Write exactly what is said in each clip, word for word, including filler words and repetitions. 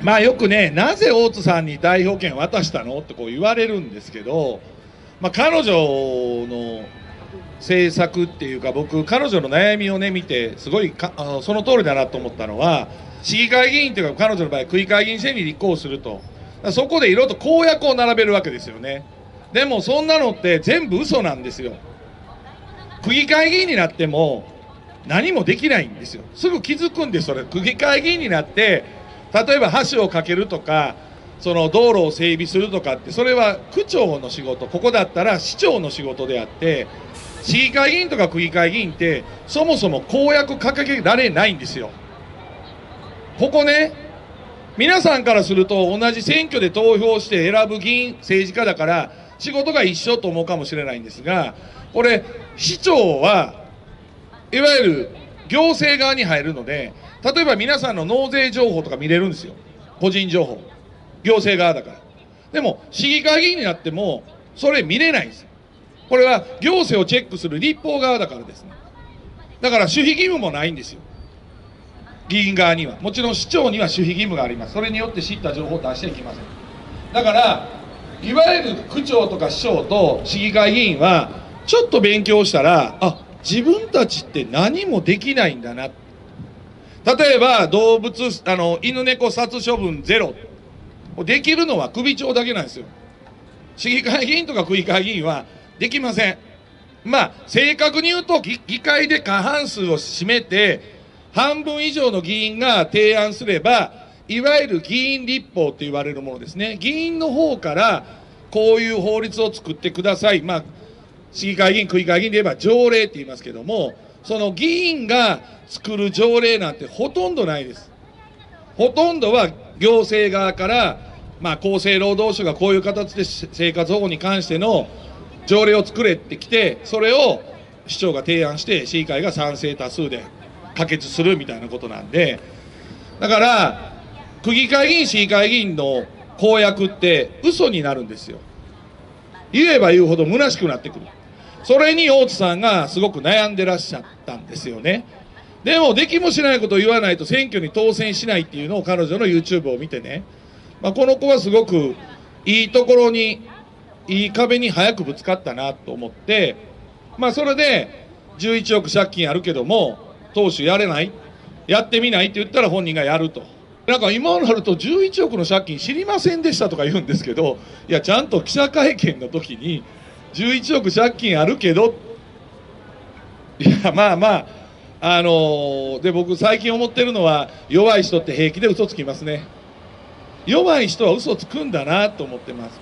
まあよくね、なぜ大津さんに代表権渡したのってこう言われるんですけど、まあ、彼女の政策っていうか、僕、彼女の悩みをね見て、すごいかあのその通りだなと思ったのは、市議会議員というか、彼女の場合、区議会議員選に立候補すると、そこでいろいろと公約を並べるわけですよね。でもそんなのって全部嘘なんですよ。区議会議員になっても何もできないんですよ。すぐ気づくんです、それ。区議会議員になって、例えば橋を架けるとか、その道路を整備するとかって、それは区長の仕事、ここだったら市長の仕事であって、市議会議員とか区議会議員って、そもそも公約掲げられないんですよ。ここね、皆さんからすると、同じ選挙で投票して選ぶ議員、政治家だから、仕事が一緒と思うかもしれないんですが、これ、市長はいわゆる行政側に入るので、例えば皆さんの納税情報とか見れるんですよ、個人情報、行政側だから。でも、市議会議員になっても、それ見れないんですよ。これは行政をチェックする立法側だからですね。だから、守秘義務もないんですよ。議員側には、もちろん市長には守秘義務があります。それによって知った情報を出していきません。だから、いわゆる区長とか市長と市議会議員は、ちょっと勉強したら、あ、自分たちって何もできないんだな。例えば、動物、あの、犬猫殺処分ゼロ。できるのは首長だけなんですよ。市議会議員とか区議会議員はできません。まあ、正確に言うと、議会で過半数を占めて、半分以上の議員が提案すれば、いわゆる議員立法と言われるものですね。議員の方からこういう法律を作ってください。まあ、市議会議員、区議会議員で言えば条例って言いますけども、その議員が作る条例なんてほとんどないです。ほとんどは行政側から、まあ、厚生労働省がこういう形で生活保護に関しての条例を作れってきて、それを市長が提案して、市議会が賛成多数で可決するみたいなことなんで、だから、区議会議員、市議会議員の公約って、嘘になるんですよ。言えば言うほど虚しくなってくる。それに大津さんがすごく悩んでらっしゃったんですよね。でも、できもしないことを言わないと選挙に当選しないっていうのを彼女の YouTube を見てね、まあ、この子はすごくいいところに、いい壁に早くぶつかったなと思って、まあ、それでじゅういちおく借金あるけども、党首やれない、やってみないって言ったら本人がやると。なんか今になるとじゅういちおくの借金知りませんでしたとか言うんですけど、いや、ちゃんと記者会見の時にじゅういちおく借金あるけど、いや、まあまあ、あのー、で、僕最近思ってるのは、弱い人って平気で嘘つきますね。弱い人は嘘つくんだなと思ってます。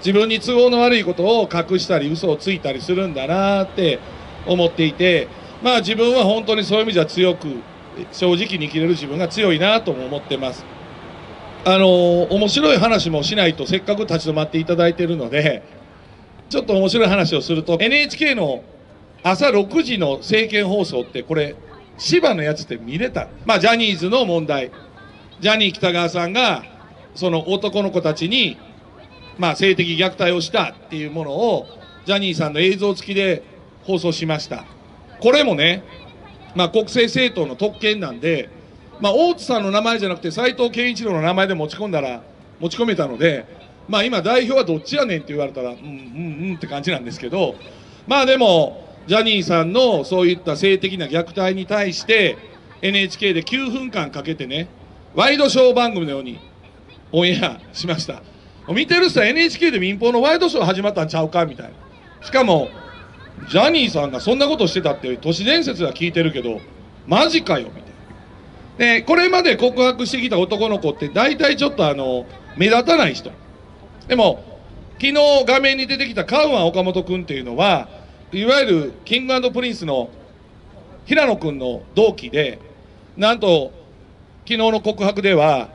自分に都合の悪いことを隠したり嘘をついたりするんだなって思っていて、まあ自分は本当にそういう意味じゃ強く、正直に生きれる自分が強いなとも思ってます。あの、面白い話もしないとせっかく立ち止まっていただいているので、ちょっと面白い話をすると、エヌエイチケー の朝ろくじの政見放送って、これ、芝のやつって見れた。まあジャニーズの問題。ジャニー喜多川さんが、その男の子たちに、まあ性的虐待をしたっていうものを、ジャニーさんの映像付きで放送しました。これもね、まあ、国政政党の特権なんで、まあ、大津さんの名前じゃなくて斉藤健一郎の名前で持ち込んだら持ち込めたので、まあ、今、代表はどっちやねんって言われたらうんうんうんって感じなんですけど、まあ、でもジャニーさんのそういった性的な虐待に対して エヌエイチケー できゅうふんかんかけてね、ワイドショー番組のようにオンエアしました。見てる人は エヌエイチケー で民放のワイドショー始まったんちゃうかみたいな。しかもジャニーさんがそんなことしてたっていう都市伝説は聞いてるけど、マジかよみたいな。で、これまで告白してきた男の子って大体ちょっとあの、目立たない人。でも、昨日画面に出てきたカウアン・岡本君っていうのは、いわゆるキング&プリンスの平野君の同期で、なんと、昨日の告白では、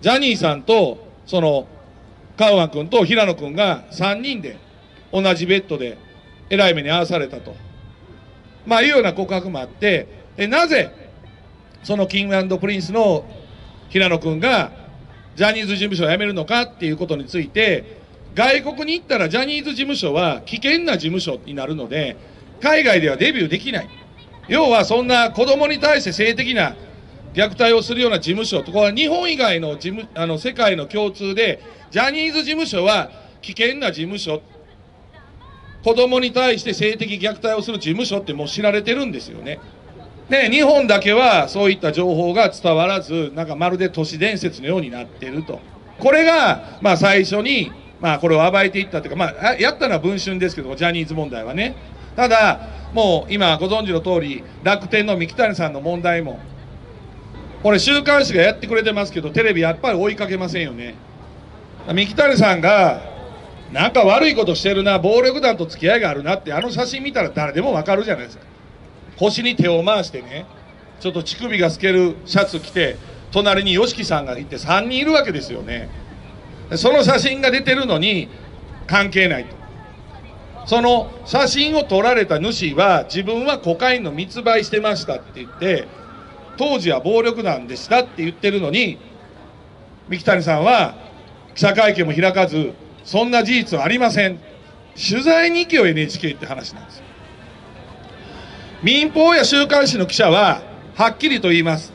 ジャニーさんと、その、カウアン君と平野君がさんにんで、同じベッドで、えらい目に遭わされたと、まあ、いうような告白もあって、で、なぜそのキング&プリンスの平野君がジャニーズ事務所を辞めるのかっていうことについて、外国に行ったらジャニーズ事務所は危険な事務所になるので海外ではデビューできない、要はそんな子供に対して性的な虐待をするような事務所と、これは日本以外の事務、あの世界の共通で、ジャニーズ事務所は危険な事務所、子供に対して性的虐待をする事務所ってもう知られてるんですよね。で、日本だけはそういった情報が伝わらず、なんかまるで都市伝説のようになってると。これが、まあ最初に、まあこれを暴いていったというか、まあやったのは文春ですけど、ジャニーズ問題はね。ただ、もう今ご存知の通り、楽天の三木谷さんの問題も、これ週刊誌がやってくれてますけど、テレビやっぱり追いかけませんよね。三木谷さんが、なんか悪いことしてるな、暴力団と付き合いがあるなって、あの写真見たら誰でもわかるじゃないですか。腰に手を回してね、ちょっと乳首が透けるシャツ着て、隣にYOSHIKIさんがいてさんにんいるわけですよね。その写真が出てるのに関係ないと。その写真を撮られた主は、自分はコカインの密売してましたって言って、当時は暴力団でしたって言ってるのに、三木谷さんは記者会見も開かず、そんな事実はありません。取材に行けよ エヌエイチケー って話なんですよ。民放や週刊誌の記者は、はっきりと言います。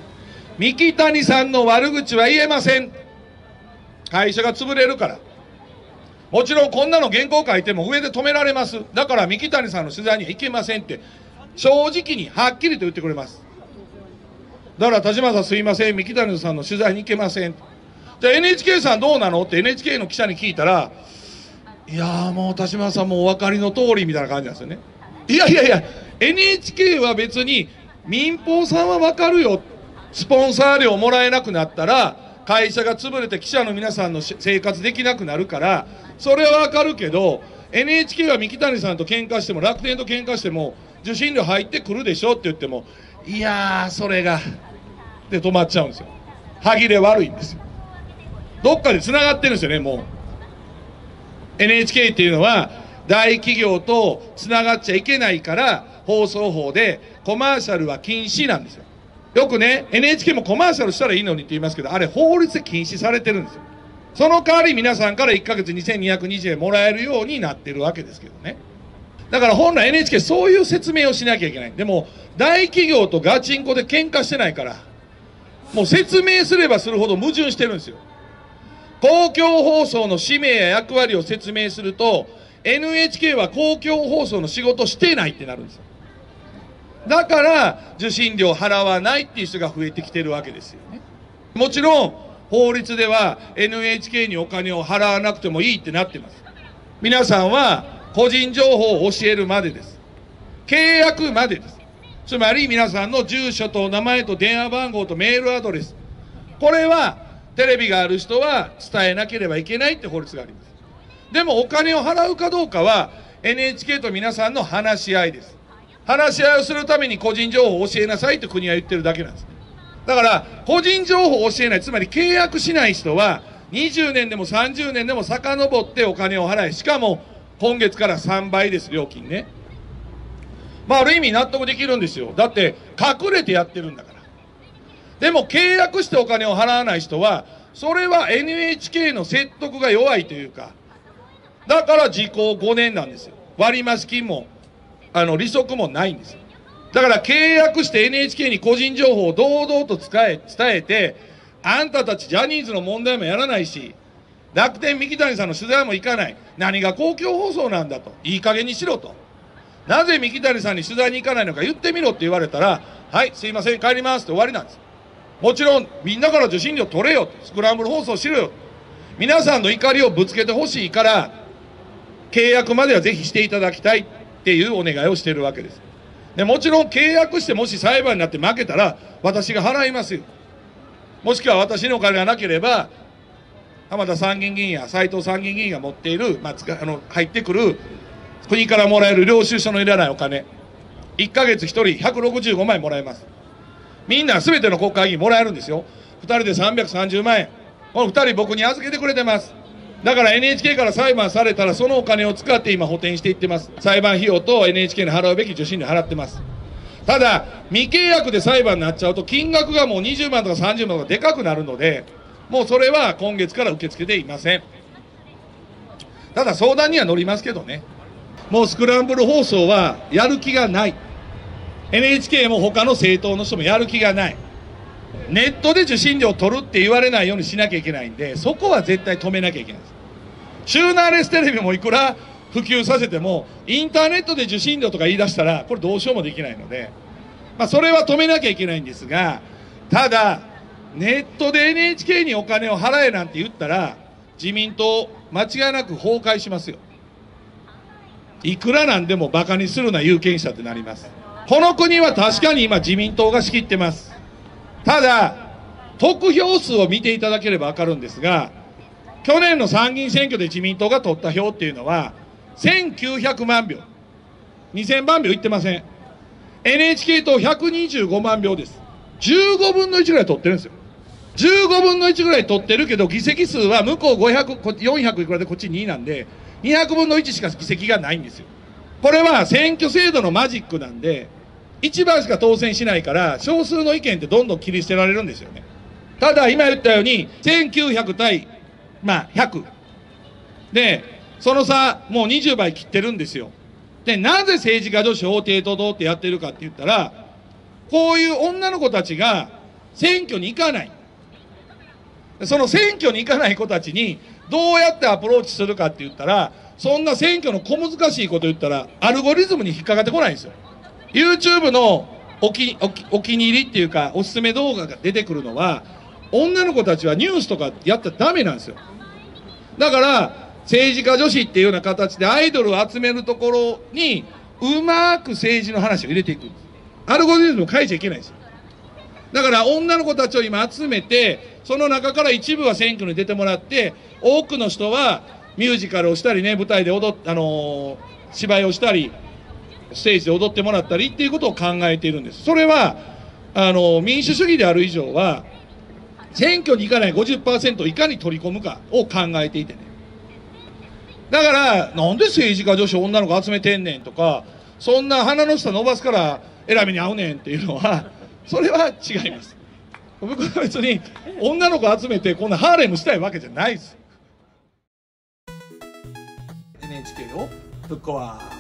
三木谷さんの悪口は言えません。会社が潰れるから。もちろんこんなの原稿書いても上で止められます。だから三木谷さんの取材には行けませんって、正直にはっきりと言ってくれます。だから田島さんすいません、三木谷さんの取材に行けません。じゃあ エヌエイチケー さんどうなのって エヌエイチケー の記者に聞いたら、いやーもう田島さんもお分かりの通りみたいな感じなんですよね。いやいやいや、エヌエイチケー は別に民放さんは分かるよ。スポンサー料もらえなくなったら、会社が潰れて記者の皆さんの生活できなくなるから、それは分かるけど、エヌエイチケー は三木谷さんと喧嘩しても、楽天と喧嘩しても、受信料入ってくるでしょって言っても、いやー、それが、で止まっちゃうんですよ。歯切れ悪いんですよ。どっかでつながってるんですよね、もう。エヌエイチケー っていうのは、大企業とつながっちゃいけないから、放送法でコマーシャルは禁止なんですよ。よくね、エヌエイチケー もコマーシャルしたらいいのにって言いますけど、あれ法律で禁止されてるんですよ。その代わり皆さんからいっかげつにせんにひゃくにじゅうえんもらえるようになってるわけですけどね。だから本来 エヌエイチケー そういう説明をしなきゃいけない。でも、大企業とガチンコで喧嘩してないから、もう説明すればするほど矛盾してるんですよ。公共放送の使命や役割を説明すると、エヌエイチケー は公共放送の仕事してないってなるんですよ。だから受信料払わないっていう人が増えてきてるわけですよね。もちろん法律では エヌエイチケー にお金を払わなくてもいいってなってます。皆さんは個人情報を教えるまでです。契約までです。つまり皆さんの住所と名前と電話番号とメールアドレス。これはテレビがある人は伝えなければいけないって法律があります。でもお金を払うかどうかは エヌエイチケー と皆さんの話し合いです。話し合いをするために個人情報を教えなさいと国は言ってるだけなんです。だから、個人情報を教えない、つまり契約しない人は、にじゅうねんでもさんじゅうねんでも遡ってお金を払い、しかも今月からさんばいです、料金ね。まあ、ある意味納得できるんですよ。だって、隠れてやってるんだから。でも、契約してお金を払わない人は、それは エヌエイチケー の説得が弱いというか、だから時効ごねんなんですよ。割増金も。あの利息もないんですよ。だから契約して エヌエイチケー に個人情報を堂々と使え伝えて、あんたたちジャニーズの問題もやらないし、楽天三木谷さんの取材も行かない、何が公共放送なんだと、いい加減にしろと、なぜ三木谷さんに取材に行かないのか言ってみろって言われたら、はい、すいません、帰りますって終わりなんです。もちろん、みんなから受信料取れよ、スクランブル放送しろよ、皆さんの怒りをぶつけてほしいから、契約まではぜひしていただきたい。っていうお願いをしているわけです。で、もちろん契約してもし裁判になって負けたら私が払いますよ。もしくは私のお金がなければ浜田参議院議員や斉藤参議院議員が持っている、まあ、あの入ってくる国からもらえる領収書のいらないお金、いっかげつひとりひゃくろくじゅうごまんえんもらえます。みんなすべての国会議員もらえるんですよ。ふたりでさんびゃくさんじゅうまんえん、このふたり僕に預けてくれてます。だから エヌエイチケー から裁判されたら、そのお金を使って今補填していってます。裁判費用と エヌエイチケー に払うべき受信料払ってます。ただ、未契約で裁判になっちゃうと、金額がもうにじゅうまんとかさんじゅうまんとかでかくなるので、もうそれは今月から受け付けていません。ただ、相談には乗りますけどね。もうスクランブル放送はやる気がない。エヌエイチケー も他の政党の人もやる気がない。ネットで受信料を取るって言われないようにしなきゃいけないんで、そこは絶対止めなきゃいけないんです。週ナーレステレビもいくら普及させても、インターネットで受信料とか言い出したら、これどうしようもできないので、まあ、それは止めなきゃいけないんですが、ただ、ネットで エヌエイチケー にお金を払えなんて言ったら、自民党、間違いなく崩壊しますよ。いくらなんでもバカにするな有権者ってなります。この国は確かに今自民党が仕切ってます。ただ、得票数を見ていただければわかるんですが、去年の参議院選挙で自民党が取った票っていうのは、せんきゅうひゃくまんひょう、にせんまんひょういってません。エヌエイチケー 党ひゃくにじゅうごまんひょうです。じゅうごぶんのいちぐらい取ってるんですよ。じゅうごぶんのいちぐらい取ってるけど、議席数は向こうごひゃく、よんひゃくいくらでこっちになんで、にひゃくぶんのいちしか議席がないんですよ。これは選挙制度のマジックなんで、いちばんしか当選しないから、少数の意見ってどんどん切り捨てられるんですよね。ただ、今言ったように、せんきゅうひゃくたいひゃく。で、その差、もうにじゅうばい切ってるんですよ。で、なぜ政治家女子法廷とどうってやってるかって言ったら、こういう女の子たちが選挙に行かない。その選挙に行かない子たちにどうやってアプローチするかって言ったら、そんな選挙の小難しいこと言ったら、アルゴリズムに引っかかってこないんですよ。YouTube のおき、おき、お気に入りっていうか、おすすめ動画が出てくるのは、女の子たちはニュースとかやったらダメなんですよ。だから、政治家女子っていうような形でアイドルを集めるところに、うまく政治の話を入れていく。アルゴリズムを変えちゃいけないんですよ。だから、女の子たちを今集めて、その中から一部は選挙に出てもらって、多くの人はミュージカルをしたりね、舞台で踊っ、あのー、芝居をしたり、ステージで踊ってもらったりっていうことを考えているんです。それは、あの、民主主義である以上は、選挙に行かない ごじゅっパーセント をいかに取り込むかを考えていてね。だから、なんで政治家女子女の子集めてんねんとか、そんな鼻の下伸ばすから選びに合うねんっていうのは、それは違います。僕は別に女の子集めてこんなハーレムしたいわけじゃないです。エヌエイチケー をぶっ壊す。